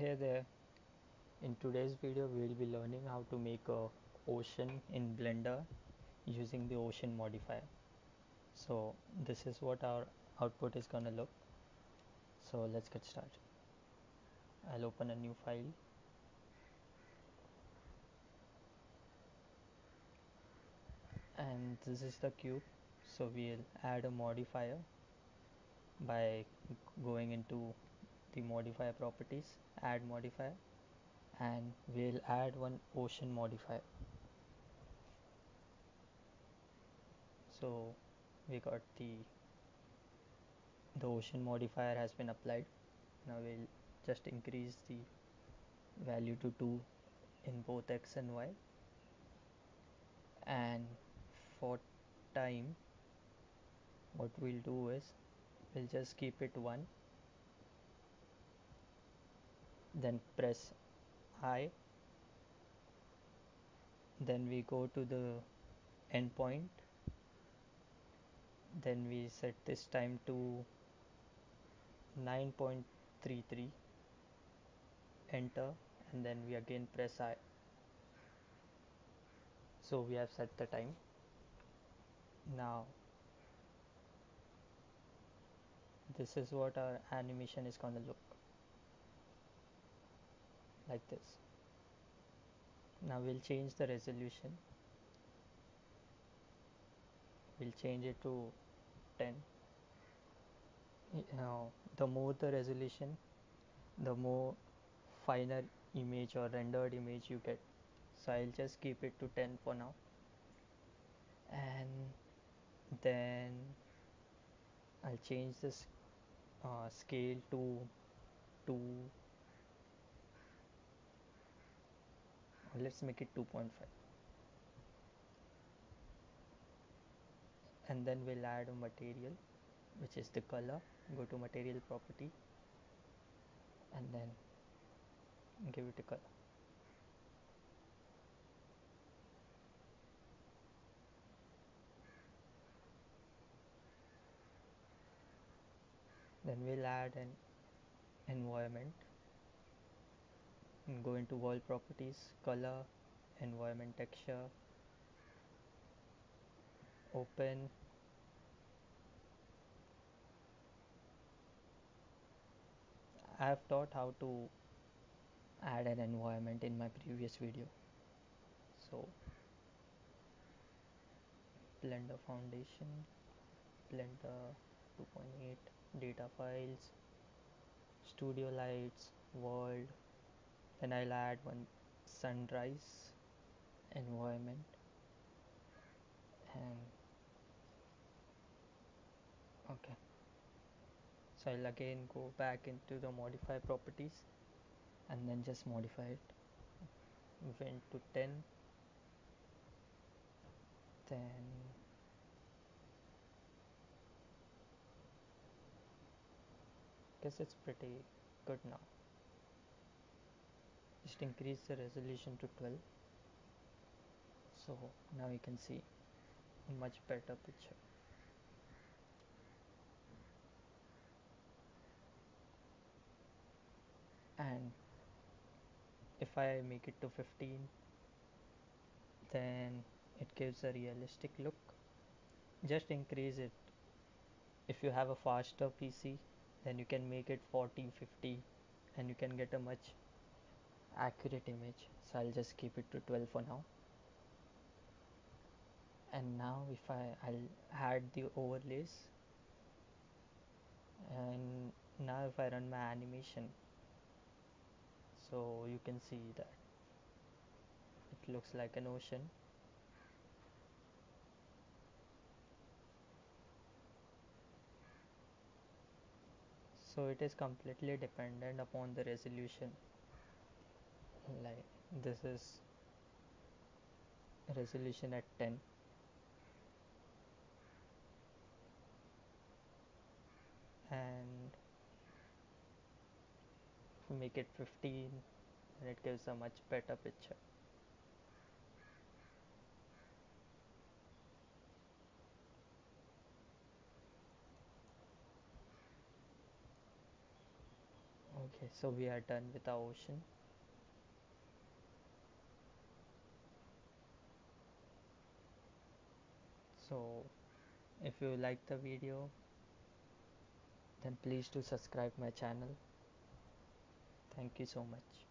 Hey there, in today's video we will be learning how to make a ocean in Blender using the ocean modifier. So this is what our output is gonna look. So let's get started. I'll open a new file. And this is the cube, so we'll add a modifier by going into the modifier properties, add modifier, and we'll add one ocean modifier. So we got the ocean modifier has been applied. Now we'll just increase the value to 2 in both x and y, and for time what we'll do is we'll just keep it 1, then press I, then we go to the endpoint, then we set this time to 9.33, enter, and then we again press I. So we have set the time. Now this is what our animation is gonna look like this. Now we'll change the resolution, we'll change it to 10. Now the more the resolution, the more finer image or rendered image you get, so I'll just keep it to 10 for now. And then I'll change this scale to 2. Let's make it 2.5, and then we'll add a material, which is the color. Go to material property and then give it a color. Then we'll add an environment. Go into world properties, color, environment texture, open, I have taught how to add an environment in my previous video. So Blender Foundation, Blender 2.8, data files, studio lights, world. Then I'll add one sunrise environment, and okay, so I'll again go back into the modify properties and then just modify it. Went to 10, then I guess it's pretty good now. Just increase the resolution to 12, so now you can see a much better picture. And if I make it to 15, then it gives a realistic look. Just increase it. If you have a faster PC, then you can make it 40, 50, and you can get a much accurate image. So I'll just keep it to 12 for now. And now if I'll add the overlays, and now if I run my animation, so you can see that it looks like an ocean. So it is completely dependent upon the resolution. Like this is resolution at 10, and make it 15, and it gives a much better picture. Okay, so we are done with our ocean. So if you like the video, then please do subscribe my channel. Thank you so much.